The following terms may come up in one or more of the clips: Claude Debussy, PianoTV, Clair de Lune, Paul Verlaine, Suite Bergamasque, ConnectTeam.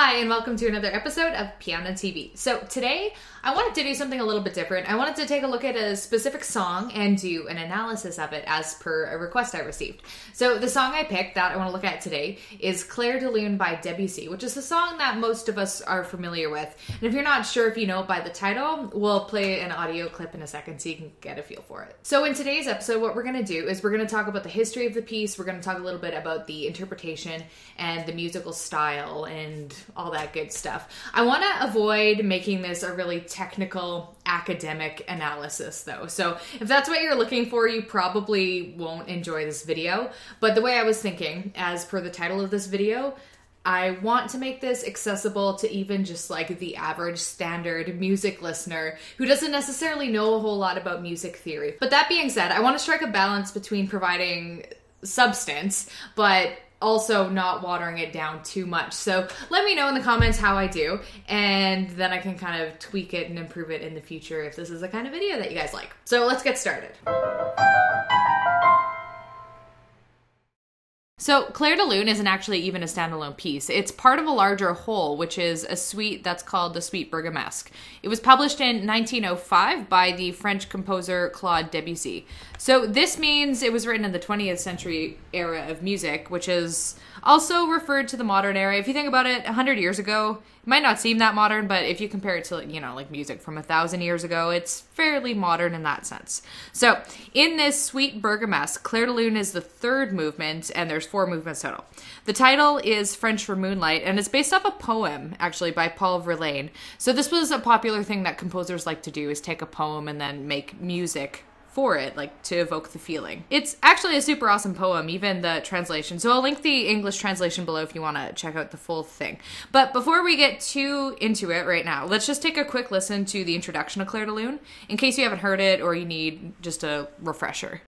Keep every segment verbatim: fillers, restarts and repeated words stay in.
Hi, and welcome to another episode of Piano T V. So today, I wanted to do something a little bit different. I wanted to take a look at a specific song and do an analysis of it as per a request I received. So the song I picked that I want to look at today is Clair de Lune by Debussy, which is the song that most of us are familiar with. And if you're not sure if you know it by the title, we'll play an audio clip in a second so you can get a feel for it. So in today's episode, what we're going to do is we're going to talk about the history of the piece, we're going to talk a little bit about the interpretation and the musical style and all that good stuff. I want to avoid making this a really technical academic analysis though. So if that's what you're looking for, you probably won't enjoy this video. But the way I was thinking, as per the title of this video, I want to make this accessible to even just like the average standard music listener who doesn't necessarily know a whole lot about music theory. But that being said, I want to strike a balance between providing substance, but also not watering it down too much. So let me know in the comments how I do, and then I can kind of tweak it and improve it in the future if this is the kind of video that you guys like. So let's get started. So Clair de Lune isn't actually even a standalone piece. It's part of a larger whole, which is a suite that's called the Suite Bergamasque. It was published in nineteen oh five by the French composer Claude Debussy. So this means it was written in the twentieth century era of music, which is also referred to the modern era. If you think about it, one hundred years ago, it might not seem that modern, but if you compare it to, you know, like music from one thousand years ago, it's fairly modern in that sense. So in this Suite Bergamasque, Clair de Lune is the third movement, and there's four movements total. The title is French for Moonlight, and it's based off a poem, actually, by Paul Verlaine. So this was a popular thing that composers like to do, is take a poem and then make music for it, like to evoke the feeling. It's actually a super awesome poem, even the translation. So I'll link the English translation below if you want to check out the full thing. But before we get too into it right now, let's just take a quick listen to the introduction of Clair de Lune, in case you haven't heard it or you need just a refresher.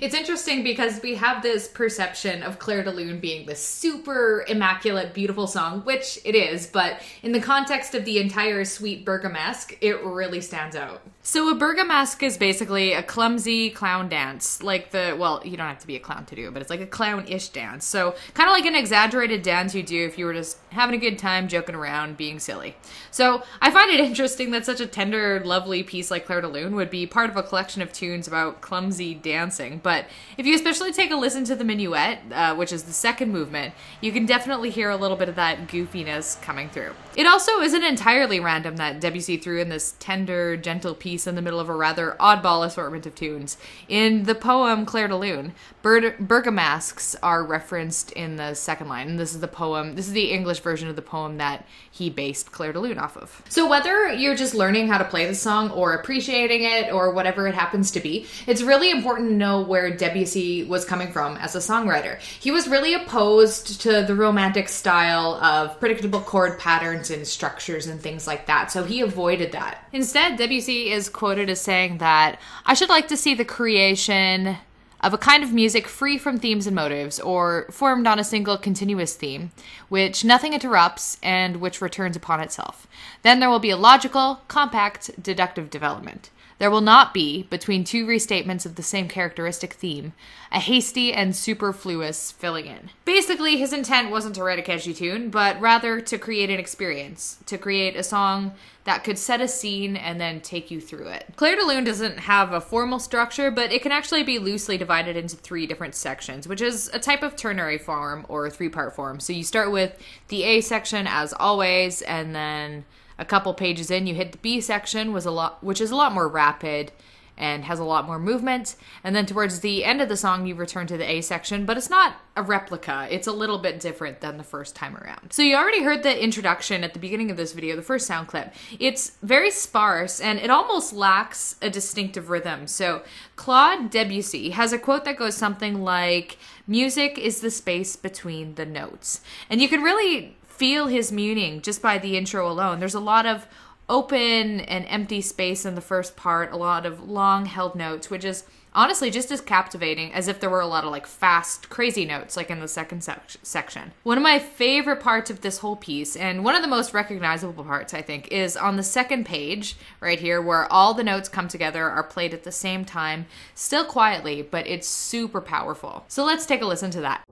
It's interesting because we have this perception of Clair de Lune being this super immaculate, beautiful song, which it is, but in the context of the entire Suite Bergamasque, it really stands out. So a bergamasque is basically a clumsy clown dance, like the, well, you don't have to be a clown to do it, but it's like a clown-ish dance. So kind of like an exaggerated dance you do if you were just having a good time, joking around, being silly. So I find it interesting that such a tender, lovely piece like Clair de Lune would be part of a collection of tunes about clumsy dancing. But if you especially take a listen to the minuet, uh, which is the second movement, you can definitely hear a little bit of that goofiness coming through. It also isn't entirely random that Debussy threw in this tender, gentle piece in the middle of a rather oddball assortment of tunes. In the poem Clair de Lune, bergamasques are referenced in the second line, and this is the poem, this is the English version of the poem that he based Clair de Lune off of. So whether you're just learning how to play the song or appreciating it or whatever it happens to be, it's really important to know where where Debussy was coming from as a songwriter. He was really opposed to the romantic style of predictable chord patterns and structures and things like that, so he avoided that. Instead, Debussy is quoted as saying that, "I should like to see the creation of a kind of music free from themes and motives, or formed on a single continuous theme, which nothing interrupts and which returns upon itself. Then there will be a logical, compact, deductive development. There will not be, between two restatements of the same characteristic theme, a hasty and superfluous filling in." Basically, his intent wasn't to write a catchy tune, but rather to create an experience, to create a song that could set a scene and then take you through it. Clair de Lune doesn't have a formal structure, but it can actually be loosely divided into three different sections, which is a type of ternary form or three-part form. So you start with the A section as always, and then a couple pages in, you hit the B section, was a lot, which is a lot more rapid and has a lot more movement. And then towards the end of the song, you return to the A section, but it's not a replica. It's a little bit different than the first time around. So you already heard the introduction at the beginning of this video, the first sound clip. It's very sparse and it almost lacks a distinctive rhythm. So Claude Debussy has a quote that goes something like, "Music is the space between the notes." And you can really feel his meaning just by the intro alone. There's a lot of open and empty space in the first part, a lot of long held notes, which is honestly just as captivating as if there were a lot of like fast, crazy notes like in the second sec section. One of my favorite parts of this whole piece, and one of the most recognizable parts I think, is on the second page right here where all the notes come together, are played at the same time, still quietly, but it's super powerful. So let's take a listen to that.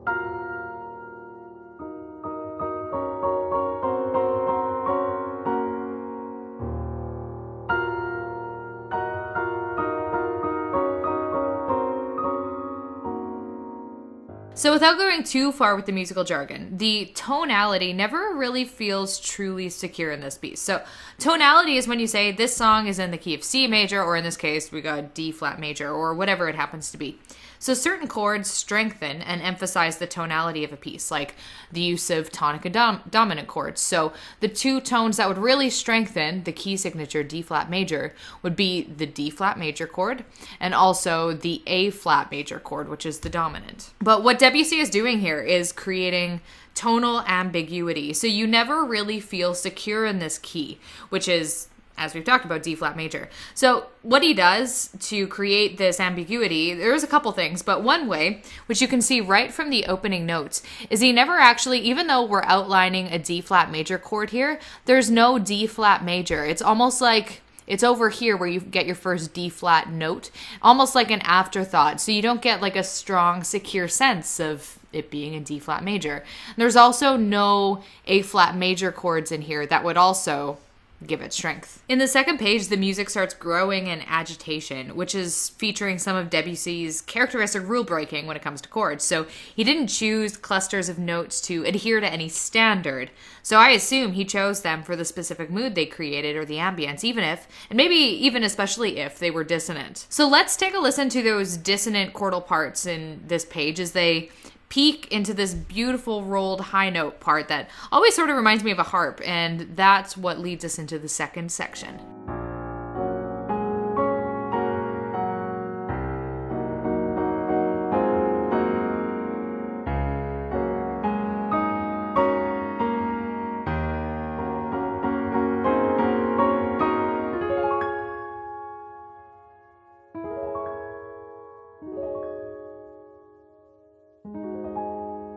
So without going too far with the musical jargon, the tonality never really feels truly secure in this piece. So tonality is when you say this song is in the key of C major, or in this case, we got D flat major, or whatever it happens to be. So certain chords strengthen and emphasize the tonality of a piece, like the use of tonic and dom dominant chords. So the two tones that would really strengthen the key signature D flat major would be the D flat major chord and also the A flat major chord, which is the dominant. But what Debussy is doing here is creating tonal ambiguity. So you never really feel secure in this key, which is, as we've talked about, D flat major. So what he does to create this ambiguity, there's a couple things, but one way, which you can see right from the opening notes, is he never actually, even though we're outlining a D flat major chord here, there's no D flat major. It's almost like it's over here where you get your first D flat note, almost like an afterthought. So you don't get like a strong, secure sense of it being a D flat major. And there's also no A flat major chords in here that would also give it strength. In the second page, the music starts growing in agitation, which is featuring some of Debussy's characteristic rule breaking when it comes to chords. So he didn't choose clusters of notes to adhere to any standard. So I assume he chose them for the specific mood they created or the ambience, even if, and maybe even especially if, they were dissonant. So let's take a listen to those dissonant chordal parts in this page as they peek into this beautiful rolled high note part that always sort of reminds me of a harp, and that's what leads us into the second section.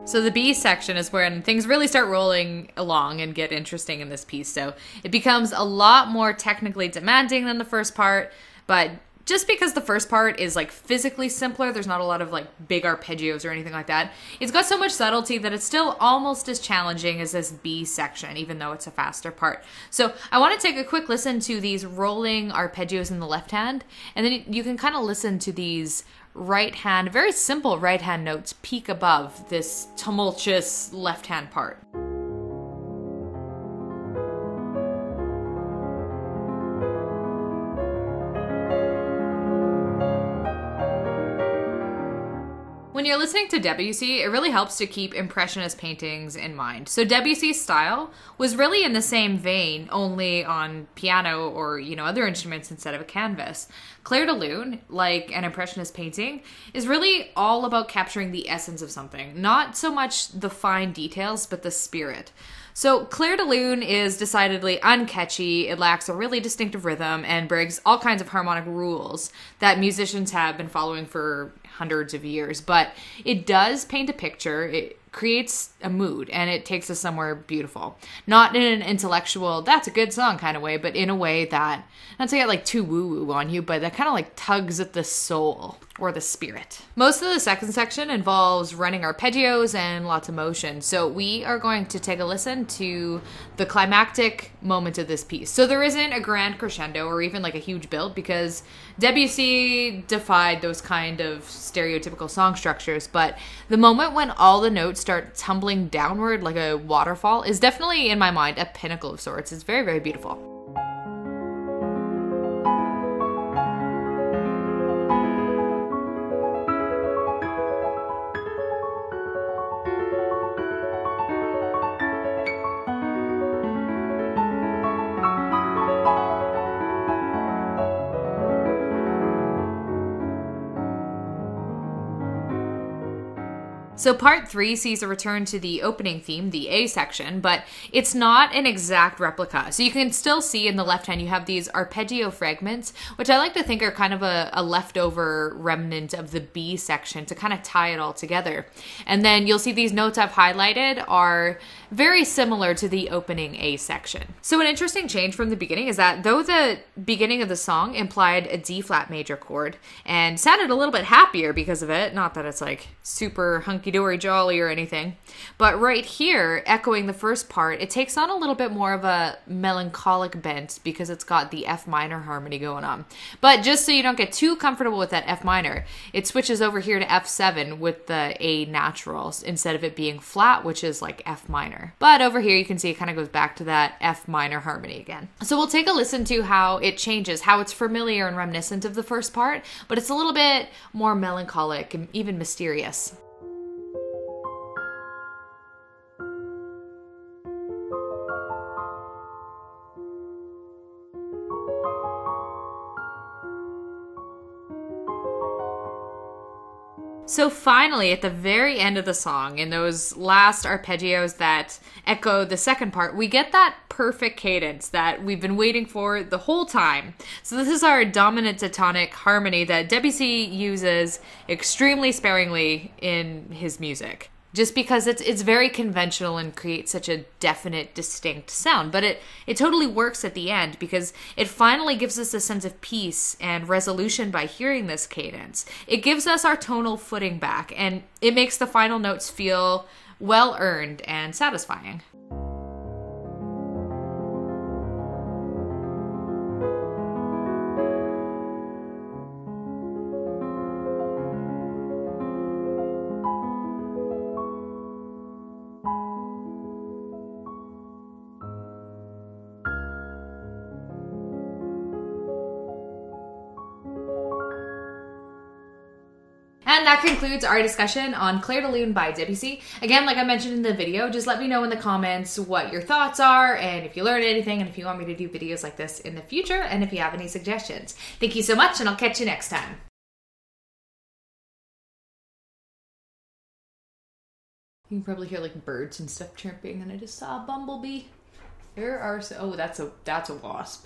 So the B section is when things really start rolling along and get interesting in this piece. So it becomes a lot more technically demanding than the first part, but just because the first part is like physically simpler, there's not a lot of like big arpeggios or anything like that, it's got so much subtlety that it's still almost as challenging as this B section, even though it's a faster part. So I want to take a quick listen to these rolling arpeggios in the left hand, and then you can kind of listen to these right hand, very simple right hand notes peak above this tumultuous left hand part. When you're listening to Debussy, it really helps to keep Impressionist paintings in mind. So Debussy's style was really in the same vein, only on piano or, you know, other instruments instead of a canvas. Clair de Lune, like an Impressionist painting, is really all about capturing the essence of something, not so much the fine details, but the spirit. So Clair de Lune is decidedly uncatchy, it lacks a really distinctive rhythm, and breaks all kinds of harmonic rules that musicians have been following for hundreds of years, but it does paint a picture, it creates a mood, and it takes us somewhere beautiful. Not in an intellectual, that's a good song kind of way, but in a way that, not to get like too woo-woo on you, but that kind of like tugs at the soul or the spirit. Most of the second section involves running arpeggios and lots of motion. So we are going to take a listen to the climactic moment of this piece. So there isn't a grand crescendo or even like a huge build because Debussy defied those kind of stereotypical song structures, but the moment when all the notes start tumbling downward like a waterfall is definitely, in my mind, a pinnacle of sorts. It's very, very beautiful. So part three sees a return to the opening theme, the A section, but it's not an exact replica. So you can still see in the left hand, you have these arpeggio fragments, which I like to think are kind of a, a leftover remnant of the B section to kind of tie it all together. And then you'll see these notes I've highlighted are very similar to the opening A section. So an interesting change from the beginning is that though the beginning of the song implied a D flat major chord and sounded a little bit happier because of it, not that it's like super hunky-dory jolly or anything, but right here, echoing the first part, it takes on a little bit more of a melancholic bent because it's got the F minor harmony going on. But just so you don't get too comfortable with that F minor, it switches over here to F seven with the A natural instead of it being flat, which is like F minor. But over here, you can see it kind of goes back to that F minor harmony again. So we'll take a listen to how it changes, how it's familiar and reminiscent of the first part, but it's a little bit more melancholic and even mysterious. So finally, at the very end of the song, in those last arpeggios that echo the second part, we get that perfect cadence that we've been waiting for the whole time. So this is our dominant diatonic harmony that Debussy uses extremely sparingly in his music, just because it's it's very conventional and creates such a definite, distinct sound. But it, it totally works at the end because it finally gives us a sense of peace and resolution by hearing this cadence. It gives us our tonal footing back, and it makes the final notes feel well-earned and satisfying. And that concludes our discussion on Clair de Lune by Debussy. Again, like I mentioned in the video, just let me know in the comments what your thoughts are and if you learned anything and if you want me to do videos like this in the future and if you have any suggestions. Thank you so much, and I'll catch you next time. You can probably hear like birds and stuff chirping, and I just saw a bumblebee. There are so, oh, that's a, that's a wasp.